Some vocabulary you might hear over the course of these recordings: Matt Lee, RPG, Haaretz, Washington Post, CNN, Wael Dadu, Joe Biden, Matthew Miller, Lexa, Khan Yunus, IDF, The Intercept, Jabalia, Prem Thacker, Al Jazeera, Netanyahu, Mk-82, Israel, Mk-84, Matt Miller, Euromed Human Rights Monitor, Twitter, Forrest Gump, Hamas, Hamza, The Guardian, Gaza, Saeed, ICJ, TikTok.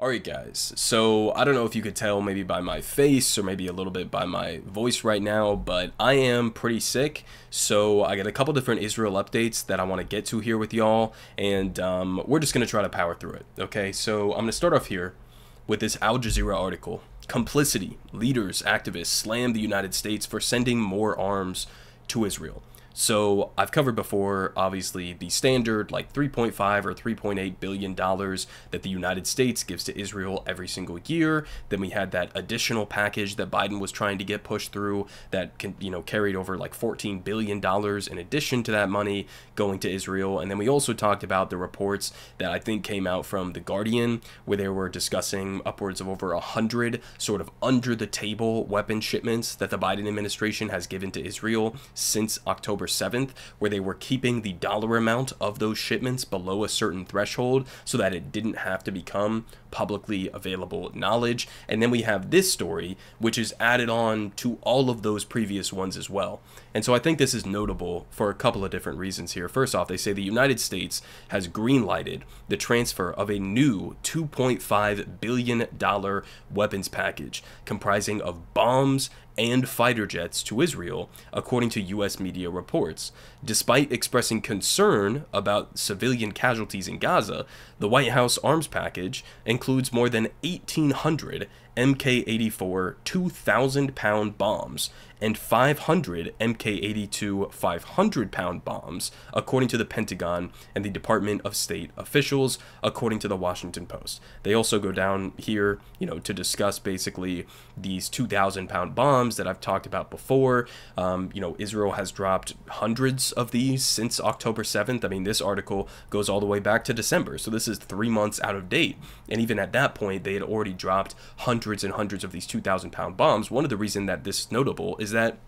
Alright guys, so I don't know if you could tell maybe by my face or maybe a little bit by my voice right now, but I am pretty sick, so I got a couple different Israel updates that I want to get to here with y'all, and we're just going to try to power through it, okay? So I'm going to start off here with this Al Jazeera article. Complicity, leaders, activists slam the United States for sending more arms to Israel. So I've covered before, obviously, the standard like $3.5 or $3.8 billion that the United States gives to Israel every single year. Then we had that additional package that Biden was trying to get pushed through that can, you know, carried over like $14 billion in addition to that money going to Israel. And then we also talked about the reports that I think came out from The Guardian, where they were discussing upwards of over 100 sort of under the table weapon shipments that the Biden administration has given to Israel since October 7th, where they were keeping the dollar amount of those shipments below a certain threshold so that it didn't have to become publicly available knowledge. And then we have this story, which is added on to all of those previous ones as well. And so I think this is notable for a couple of different reasons here. First off, they say the United States has greenlighted the transfer of a new $2.5 billion weapons package comprising of bombs and fighter jets to Israel, according to U.S. media reports. Despite expressing concern about civilian casualties in Gaza, the White House arms package includes more than 1,800 Mk-84 2,000-pound bombs and 500 Mk-82 500-pound bombs, according to the Pentagon and the Department of State officials, according to the Washington Post. They also go down here, you know, to discuss basically these 2,000-pound bombs that I've talked about before. You know, Israel has dropped hundreds of these since October 7th. I mean, this article goes all the way back to December, so this is 3 months out of date. And even at that point, they had already dropped hundreds and hundreds of these 2,000-pound bombs. One of the reasons that this is notable is that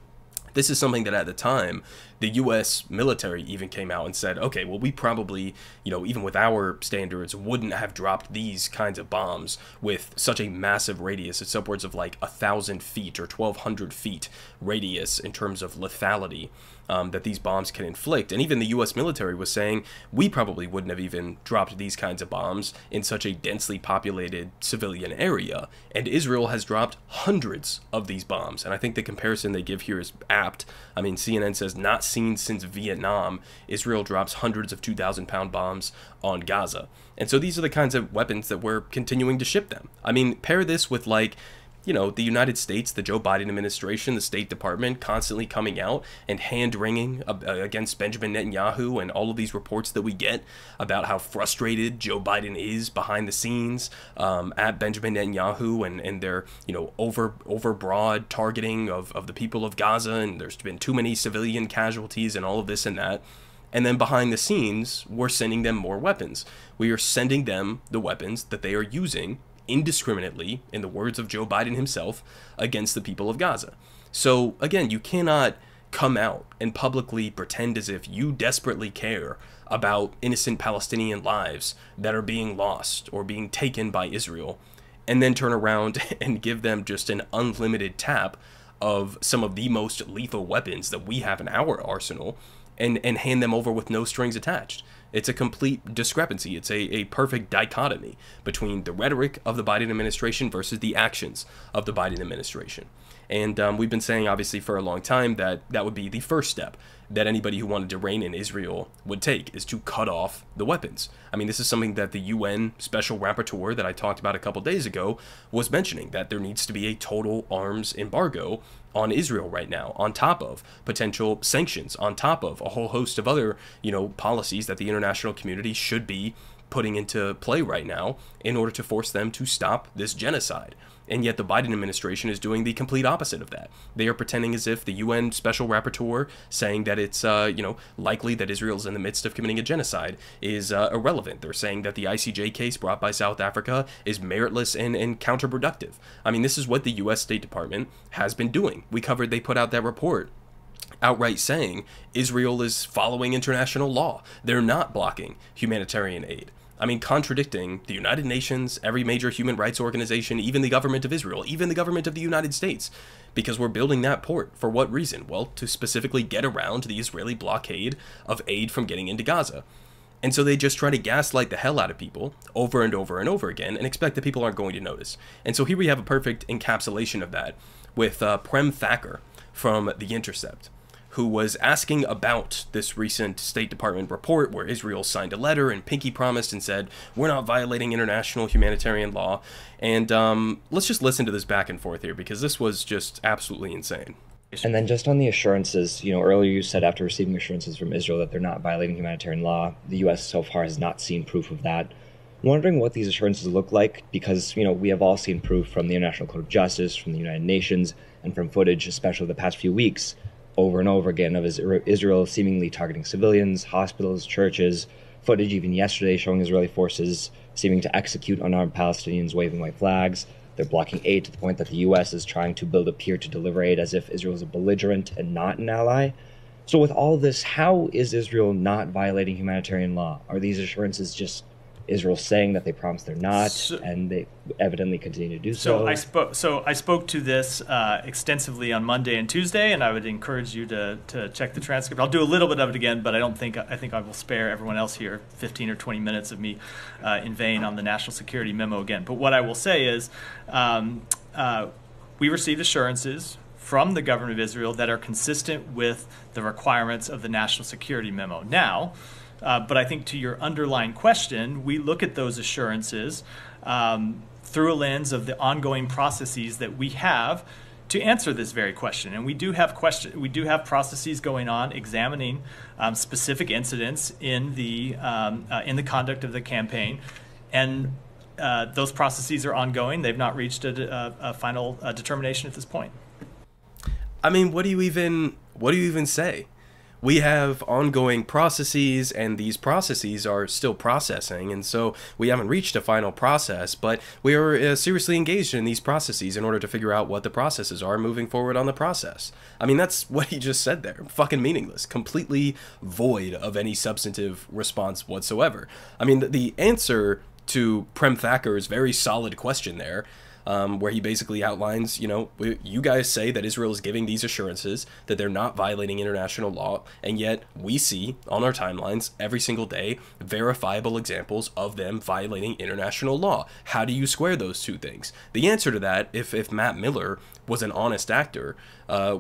this is something that at the time, the U.S. military even came out and said, okay, well, we probably, you know, even with our standards, wouldn't have dropped these kinds of bombs with such a massive radius. It's upwards of like 1,000 feet or 1,200 feet radius in terms of lethality that these bombs can inflict. And even the U.S. military was saying, we probably wouldn't have even dropped these kinds of bombs in such a densely populated civilian area. And Israel has dropped hundreds of these bombs. And I think the comparison they give here is apt. I mean, CNN says, not seen since Vietnam, Israel drops hundreds of 2,000-pound bombs on Gaza. And so these are the kinds of weapons that we're continuing to ship them. I mean, pair this with, like, you know, the United States, the Joe Biden administration, the State Department constantly coming out and hand-wringing against Benjamin Netanyahu and all of these reports that we get about how frustrated Joe Biden is behind the scenes at Benjamin Netanyahu and their, you know, overbroad targeting of the people of Gaza, and there's been too many civilian casualties and all of this and that. And then behind the scenes, we're sending them more weapons. We are sending them the weapons that they are using indiscriminately, in the words of Joe Biden himself, against the people of Gaza. So again, you cannot come out and publicly pretend as if you desperately care about innocent Palestinian lives that are being lost or being taken by Israel, and then turn around and give them just an unlimited tap of some of the most lethal weapons that we have in our arsenal and hand them over with no strings attached. It's a complete discrepancy. It's a perfect dichotomy between the rhetoric of the Biden administration versus the actions of the Biden administration. And we've been saying, obviously, for a long time that that would be the first step that anybody who wanted to reign in Israel would take, is to cut off the weapons. I mean, this is something that the UN Special Rapporteur that I talked about a couple days ago was mentioning, that there needs to be a total arms embargo on Israel right now, on top of potential sanctions, on top of a whole host of other, you know, policies that the international community should be putting into play right now in order to force them to stop this genocide. And yet the Biden administration is doing the complete opposite of that. They are pretending as if the UN Special Rapporteur saying that it's, you know, likely that Israel is in the midst of committing a genocide is irrelevant. They're saying that the ICJ case brought by South Africa is meritless and counterproductive. I mean, this is what the U.S. State Department has been doing. We covered, they put out that report outright saying Israel is following international law. They're not blocking humanitarian aid. I mean, contradicting the United Nations, every major human rights organization, even the government of Israel, even the government of the United States, because we're building that port. For what reason? Well, to specifically get around the Israeli blockade of aid from getting into Gaza. And so they just try to gaslight the hell out of people over and over and over again and expect that people aren't going to notice. And so here we have a perfect encapsulation of that with Prem Thacker from The Intercept, who was asking about this recent State Department report where Israel signed a letter and pinky promised and said, we're not violating international humanitarian law. And let's just listen to this back and forth here, because this was just absolutely insane. And then just on the assurances, you know, earlier you said after receiving assurances from Israel that they're not violating humanitarian law, the U.S. so far has not seen proof of that. I'm wondering what these assurances look like, because, you know, we have all seen proof from the International Court of Justice, from the United Nations, and from footage, especially the past few weeks, over and over again, of Israel seemingly targeting civilians, hospitals, churches, footage even yesterday showing Israeli forces seeming to execute unarmed Palestinians waving white flags. They're blocking aid to the point that the U.S. is trying to build a pier to deliver aid as if Israel is a belligerent and not an ally. So with all this, how is Israel not violating humanitarian law? Are these assurances just Israel saying that they promised they're not, and they evidently continue to do so? So I spoke to this extensively on Monday and Tuesday, and I would encourage you to check the transcript. I'll do a little bit of it again, but I think I will spare everyone else here 15 or 20 minutes of me in vain on the national security memo again. But what I will say is we received assurances from the government of Israel that are consistent with the requirements of the national security memo. Now, but I think to your underlying question, we look at those assurances through a lens of the ongoing processes that we have to answer this very question. And we do have processes going on examining specific incidents in the conduct of the campaign, and those processes are ongoing. They've not reached a final determination at this point. I mean, what do you even say? We have ongoing processes, and these processes are still processing, and so we haven't reached a final process, but we are seriously engaged in these processes in order to figure out what the processes are moving forward on the process. I mean, that's what he just said there. Fucking meaningless. Completely void of any substantive response whatsoever. I mean, the answer to Prem Thacker's very solid question there, where he basically outlines, you know, you guys say that Israel is giving these assurances that they're not violating international law, and yet we see on our timelines every single day verifiable examples of them violating international law. How do you square those two things? The answer to that, if Matt Miller was an honest actor,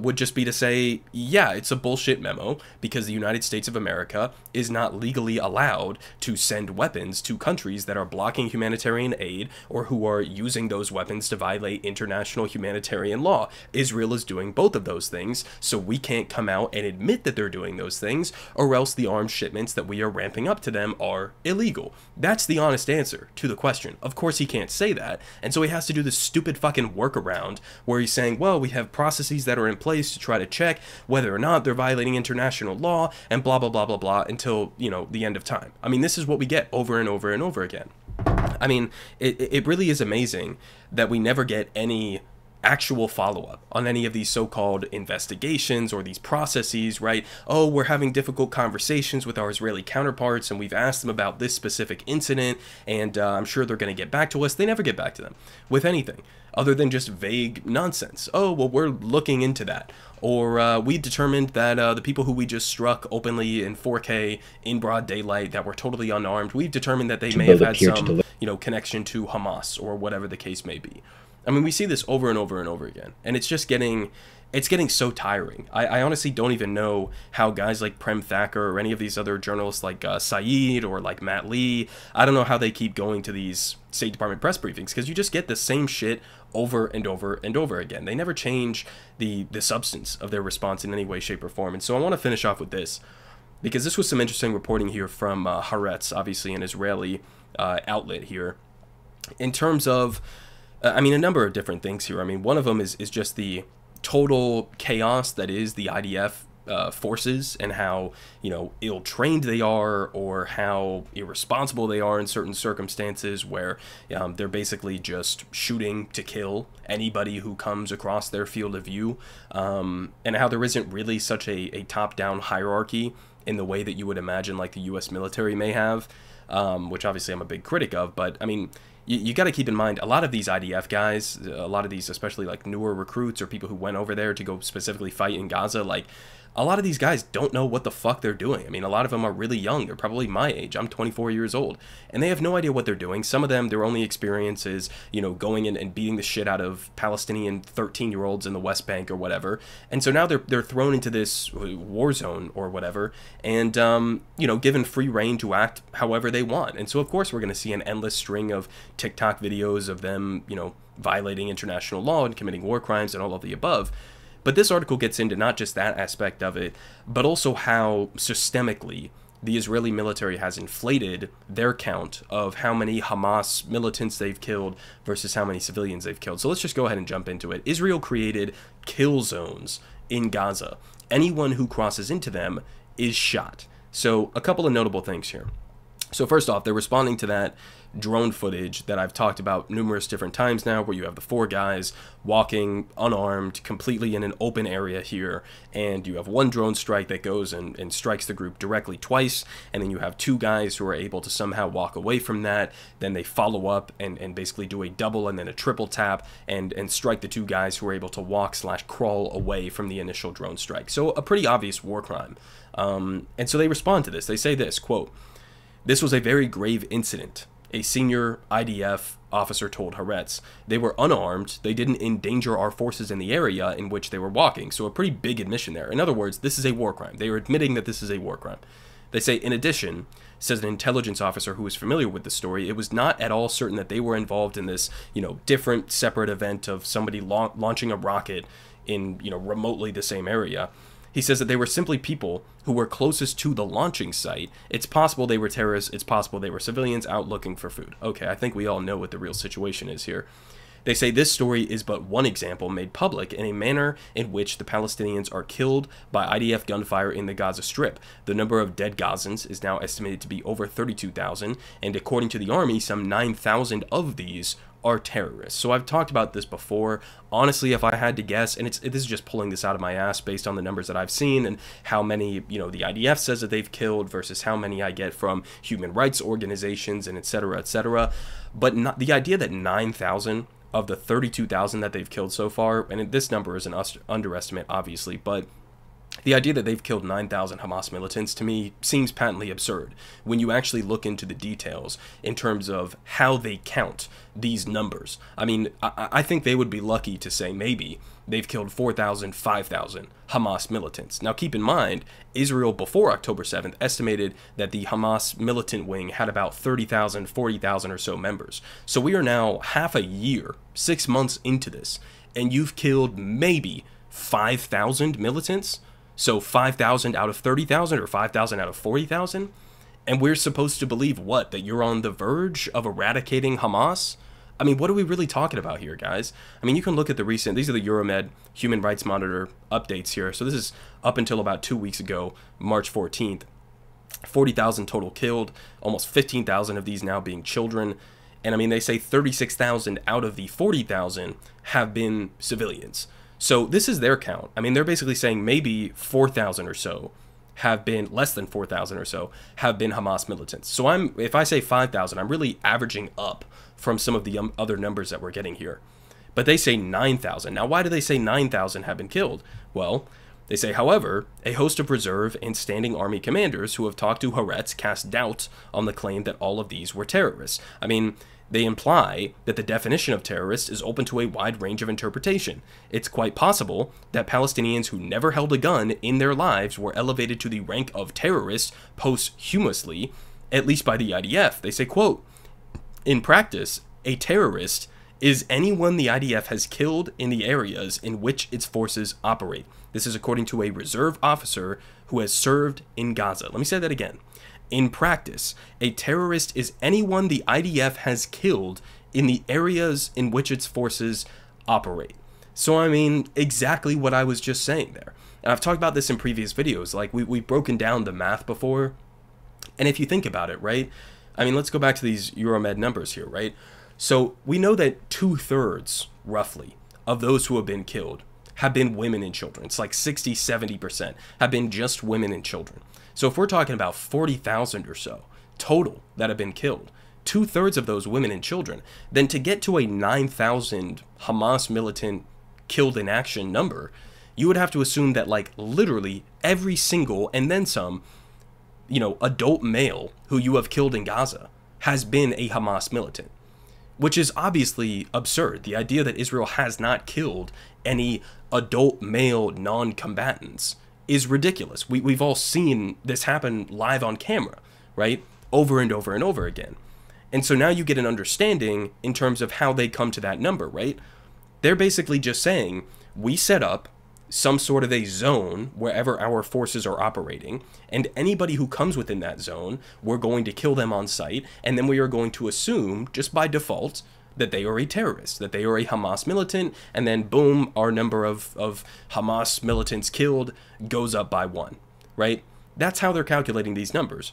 would just be to say, yeah, it's a bullshit memo because the United States of America is not legally allowed to send weapons to countries that are blocking humanitarian aid or who are using those weapons to violate international humanitarian law. Israel is doing both of those things, so we can't come out and admit that they're doing those things, or else the arms shipments that we are ramping up to them are illegal. That's the honest answer to the question. Of course he can't say that, and so he has to do this stupid fucking workaround where he's saying, well, we have processes that are in place to try to check whether or not they're violating international law, and blah, blah, blah, blah, blah, until, you know, the end of time. I mean, this is what we get over and over and over again. I mean, it really is amazing that we never get any actual follow-up on any of these so-called investigations or these processes, right? Oh, we're having difficult conversations with our Israeli counterparts, and we've asked them about this specific incident, and I'm sure they're going to get back to us. They never get back to them with anything other than just vague nonsense. Oh, well, we're looking into that. Or we determined that the people who we just struck openly in 4K in broad daylight that were totally unarmed, we've determined that they may have had some, you know, connection to Hamas or whatever the case may be. I mean, we see this over and over and over again, and it's just getting, it's getting so tiring. I honestly don't even know how guys like Prem Thacker or any of these other journalists like Saeed or like Matt Lee, I don't know how they keep going to these State Department press briefings, because you just get the same shit over and over and over again. They never change the substance of their response in any way, shape, or form. And so I want to finish off with this, because this was some interesting reporting here from Haaretz, obviously an Israeli outlet here, in terms of, I mean, a number of different things here. I mean, one of them is just the total chaos that is the IDF forces, and how, you know, ill-trained they are, or how irresponsible they are in certain circumstances where they're basically just shooting to kill anybody who comes across their field of view, and how there isn't really such a top-down hierarchy in the way that you would imagine like the U.S. military may have, which obviously I'm a big critic of, but I mean, you got to keep in mind, a lot of these IDF guys, especially like newer recruits or people who went over there to go specifically fight in Gaza, like a lot of these guys don't know what the fuck they're doing. I mean, a lot of them are really young. They're probably my age. I'm 24 years old. And they have no idea what they're doing. Some of them, their only experience is, you know, going in and beating the shit out of Palestinian 13-year-olds in the West Bank or whatever. And so now they're thrown into this war zone or whatever and, you know, given free rein to act however they want. And so, of course, we're going to see an endless string of TikTok videos of them, you know, violating international law and committing war crimes and all of the above. But this article gets into not just that aspect of it, but also how systemically the Israeli military has inflated their count of how many Hamas militants they've killed versus how many civilians they've killed. So let's just go ahead and jump into it. Israel created kill zones in Gaza. Anyone who crosses into them is shot. So a couple of notable things here. So first off, they're responding to that drone footage that I've talked about numerous different times now, where you have the four guys walking unarmed, completely in an open area here, and you have one drone strike that goes and strikes the group directly twice, and then you have two guys who are able to somehow walk away from that. Then they follow up and basically do a double and then a triple tap and strike the two guys who are able to walk / crawl away from the initial drone strike. So a pretty obvious war crime. And so they respond to this. They say this, quote, "This was a very grave incident," a senior IDF officer told Haaretz. "They were unarmed. They didn't endanger our forces in the area in which they were walking." So a pretty big admission there. In other words, this is a war crime. They are admitting that this is a war crime. They say, "In addition," says an intelligence officer who is familiar with the story, "it was not at all certain that they were involved in this, you know, different separate event of somebody launching a rocket in, you know, remotely the same area." He says that they were simply people who were closest to the launching site. It's possible they were terrorists. It's possible they were civilians out looking for food. Okay, I think we all know what the real situation is here. They say this story is but one example made public in a manner in which the Palestinians are killed by IDF gunfire in the Gaza Strip. The number of dead Gazans is now estimated to be over 32,000, and according to the army, some 9,000 of these are terrorists. So I've talked about this before. Honestly, if I had to guess, and this is just pulling this out of my ass based on the numbers that I've seen and how many, you know, the IDF says that they've killed versus how many I get from human rights organizations and et cetera, but not, the idea that 9,000 of the 32,000 that they've killed so far, and this number is an underestimate, obviously, but the idea that they've killed 9,000 Hamas militants, to me, seems patently absurd when you actually look into the details in terms of how they count these numbers. I mean, I think they would be lucky to say maybe they've killed 4,000, 5,000 Hamas militants. Now, keep in mind, Israel before October 7th estimated that the Hamas militant wing had about 30,000, 40,000 or so members. So we are now half a year, 6 months into this, and you've killed maybe 5,000 militants? So 5,000 out of 30,000 or 5,000 out of 40,000? And we're supposed to believe what? That you're on the verge of eradicating Hamas? I mean, what are we really talking about here, guys? I mean, you can look at the recent, these are the Euromed Human Rights Monitor updates here. So this is up until about 2 weeks ago, March 14th. 40,000 total killed, almost 15,000 of these now being children. And I mean, they say 36,000 out of the 40,000 have been civilians. So this is their count. I mean, they're basically saying maybe 4,000 or so have been, less than 4,000 or so, have been Hamas militants. So if I say 5,000, I'm really averaging up from some of the other numbers that we're getting here. But they say 9,000. Now, why do they say 9,000 have been killed? Well, they say, however, a host of reserve and standing army commanders who have talked to Haaretz cast doubt on the claim that all of these were terrorists. I mean, they imply that the definition of terrorist is open to a wide range of interpretation. It's quite possible that Palestinians who never held a gun in their lives were elevated to the rank of terrorist posthumously, at least by the IDF. They say, quote, "In practice, a terrorist is anyone the IDF has killed in the areas in which its forces operate." This is according to a reserve officer who has served in Gaza. Let me say that again. In practice, a terrorist is anyone the IDF has killed in the areas in which its forces operate. So, I mean, exactly what I was just saying there. And I've talked about this in previous videos. Like, we've broken down the math before. And if you think about it, right? I mean, let's go back to these Euromed numbers here, right? So, we know that 2/3, roughly, of those who have been killed have been women and children. It's like 60, 70% have been just women and children. So if we're talking about 40,000 or so total that have been killed, 2/3 of those women and children, then to get to a 9,000 Hamas militant killed in action number, you would have to assume that, like, literally every single, and then some, you know, adult male who you have killed in Gaza has been a Hamas militant, which is obviously absurd. The idea that Israel has not killed any adult male non-combatants is ridiculous. We've all seen this happen live on camera, right? Over and over and over again. And so now you get an understanding in terms of how they come to that number, right? They're basically just saying, we set up some sort of a zone wherever our forces are operating, and anybody who comes within that zone, we're going to kill them on sight, and then we are going to assume, just by default, that they are a terrorist, that they are a Hamas militant, and then boom, our number of Hamas militants killed goes up by one, right? That's how they're calculating these numbers.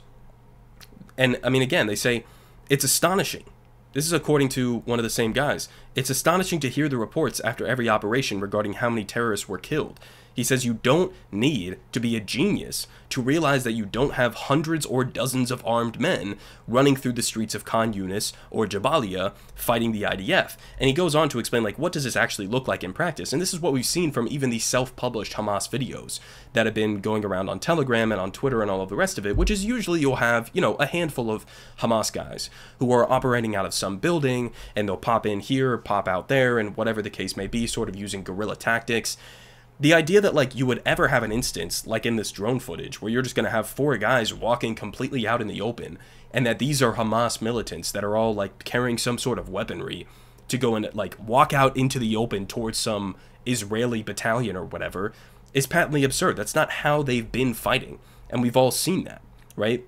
And, I mean, again, they say, it's astonishing. This is according to one of the same guys. It's astonishing to hear the reports after every operation regarding how many terrorists were killed. He says you don't need to be a genius to realize that you don't have hundreds or dozens of armed men running through the streets of Khan Yunus or Jabalia fighting the IDF. And he goes on to explain, like, what does this actually look like in practice? And this is what we've seen from even the self-published Hamas videos that have been going around on Telegram and on Twitter and all of the rest of it, which is usually you'll have, you know, a handful of Hamas guys who are operating out of some building, and they'll pop in here, pop out there, and whatever the case may be, sort of using guerrilla tactics. The idea that, like, you would ever have an instance, like in this drone footage, where you're just going to have four guys walking completely out in the open, and that these are Hamas militants that are all, like, carrying some sort of weaponry to go and, like, walk out into the open towards some Israeli battalion or whatever, is patently absurd. That's not how they've been fighting, and we've all seen that, right?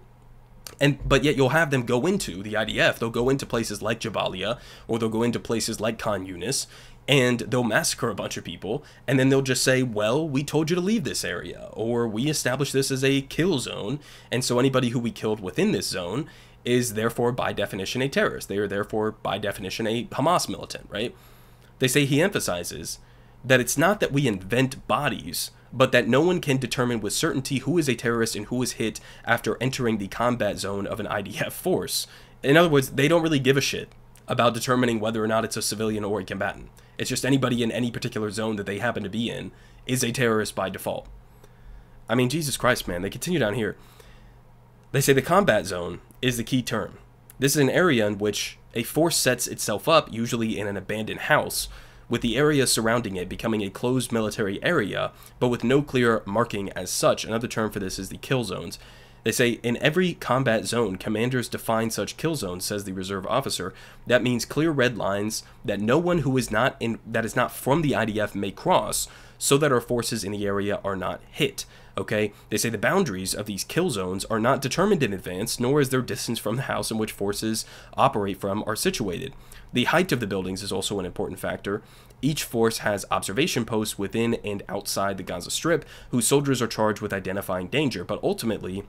But yet you'll have them go into the IDF, they'll go into places like Jabalia, or they'll go into places like Khan Yunus, and they'll massacre a bunch of people, and then they'll just say, well, we told you to leave this area, or we established this as a kill zone, and so anybody who we killed within this zone is therefore by definition a terrorist. They are therefore by definition a Hamas militant, right? They say he emphasizes that it's not that we invent bodies, but that no one can determine with certainty who is a terrorist and who is hit after entering the combat zone of an IDF force. In other words, they don't really give a shit about determining whether or not it's a civilian or a combatant. It's just anybody in any particular zone that they happen to be in is a terrorist by default. I mean, Jesus Christ, man. They continue down here. They say the combat zone is the key term. This is an area in which a force sets itself up, usually in an abandoned house, with the area surrounding it becoming a closed military area, but with no clear marking as such. Another term for this is the kill zones. They say, in every combat zone, commanders define such kill zones, says the reserve officer. That means clear red lines that no one who is not in, that is not from the IDF may cross, so that our forces in the area are not hit, okay? They say the boundaries of these kill zones are not determined in advance, nor is their distance from the house in which forces operate from are situated. The height of the buildings is also an important factor. Each force has observation posts within and outside the Gaza Strip, whose soldiers are charged with identifying danger, but ultimately,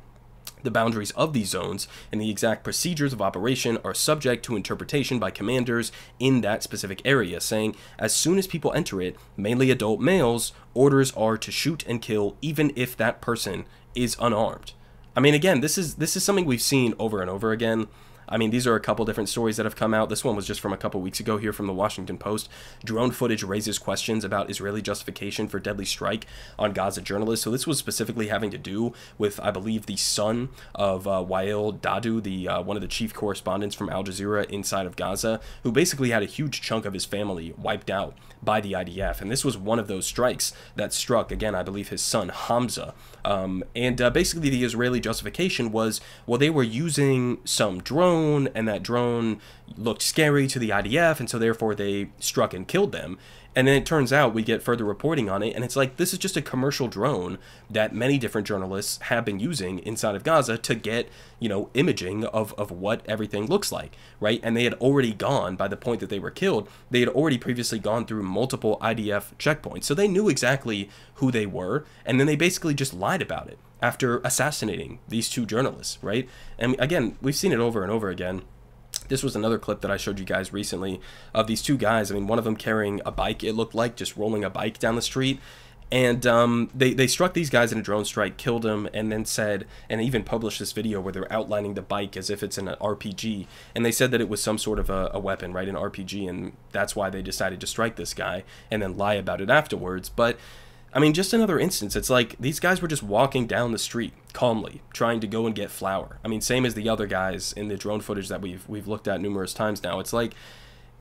the boundaries of these zones and the exact procedures of operation are subject to interpretation by commanders in that specific area, saying as soon as people enter it, mainly adult males, orders are to shoot and kill even if that person is unarmed. I mean, again, this is something we've seen over and over again. I mean, these are a couple different stories that have come out. This one was just from a couple weeks ago here from the Washington Post. Drone footage raises questions about Israeli justification for deadly strike on Gaza journalists. So this was specifically having to do with, I believe, the son of Wael Dadu, one of the chief correspondents from Al Jazeera inside of Gaza, who basically had a huge chunk of his family wiped out by the IDF. And this was one of those strikes that struck, again, I believe his son, Hamza. Basically the Israeli justification was, well, they were using some drones, and that drone looked scary to the IDF, and so therefore they struck and killed them. And then it turns out we get further reporting on it, and it's like, this is just a commercial drone that many different journalists have been using inside of Gaza to get, you know, imaging of what everything looks like, right? And they had already gone, by the point that they were killed, they had already previously gone through multiple IDF checkpoints. So they knew exactly who they were, and then they basically just lied about it after assassinating these two journalists, right? And again, we've seen it over and over again. This was another clip that I showed you guys recently of these two guys. I mean, one of them carrying a bike, it looked like, just rolling a bike down the street. And they struck these guys in a drone strike, killed them, and then said, and even published this video where they're outlining the bike as if it's an RPG. And they said that it was some sort of a weapon, right, an RPG, and that's why they decided to strike this guy and then lie about it afterwards. But I mean, just another instance. It's like these guys were just walking down the street calmly, trying to go and get flour. I mean, same as the other guys in the drone footage that we've looked at numerous times now. It's like,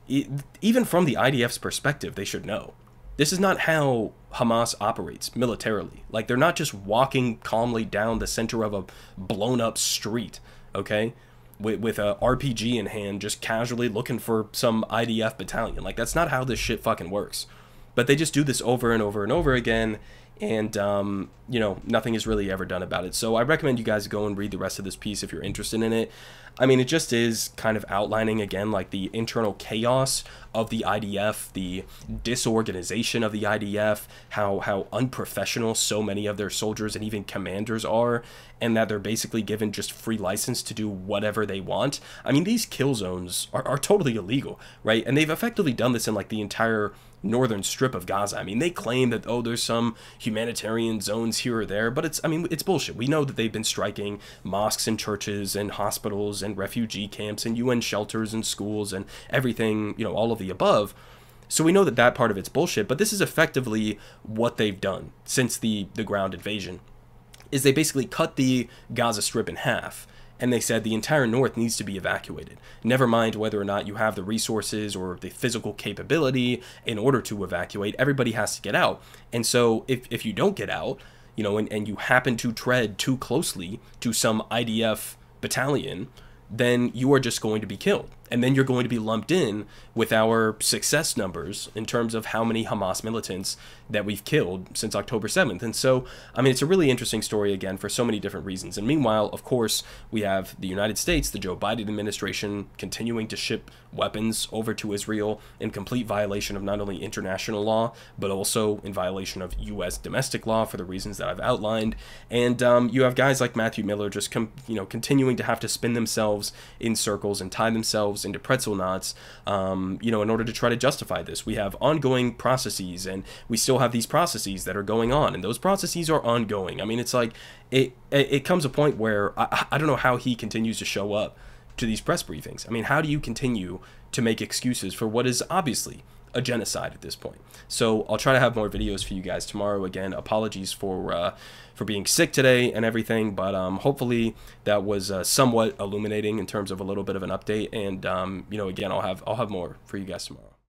even from the IDF's perspective, they should know. This is not how Hamas operates militarily. Like, they're not just walking calmly down the center of a blown-up street, okay, with a RPG in hand, just casually looking for some IDF battalion. Like, that's not how this shit fucking works. But they just do this over and over and over again, and, you know, nothing is really ever done about it. So I recommend you guys go and read the rest of this piece if you're interested in it. I mean, it just is kind of outlining, again, like the internal chaos of the IDF, the disorganization of the IDF, how unprofessional so many of their soldiers and even commanders are, and that they're basically given just free license to do whatever they want. I mean, these kill zones are totally illegal, right? And they've effectively done this in, like, the entire northern strip of Gaza. I mean, they claim that, oh, there's some humanitarian zones here or there, but it's, I mean, it's bullshit. We know that they've been striking mosques and churches and hospitals and refugee camps and UN shelters and schools and everything, you know, all of the above. So we know that that part of it's bullshit, but this is effectively what they've done since the ground invasion, is they basically cut the Gaza Strip in half. And they said the entire north needs to be evacuated. Never mind whether or not you have the resources or the physical capability in order to evacuate, everybody has to get out. And so if you don't get out, you know, and you happen to tread too closely to some IDF battalion, then you are just going to be killed. And then you're going to be lumped in with our success numbers in terms of how many Hamas militants that we've killed since October 7th. And so, I mean, it's a really interesting story, again, for so many different reasons. And meanwhile, of course, we have the United States, the Joe Biden administration, continuing to ship weapons over to Israel in complete violation of not only international law, but also in violation of U.S. domestic law for the reasons that I've outlined. And you have guys like Matthew Miller just continuing to have to spin themselves in circles and tie themselves into pretzel knots, you know, in order to try to justify this. We have ongoing processes, and we still have these processes that are going on, and those processes are ongoing. I mean, it's like it comes a point where I don't know how he continues to show up to these press briefings. I mean, how do you continue to make excuses for what is obviously a genocide at this point? So I'll try to have more videos for you guys tomorrow. Again, apologies for being sick today and everything, but hopefully that was somewhat illuminating in terms of a little bit of an update. And you know, again, I'll have more for you guys tomorrow.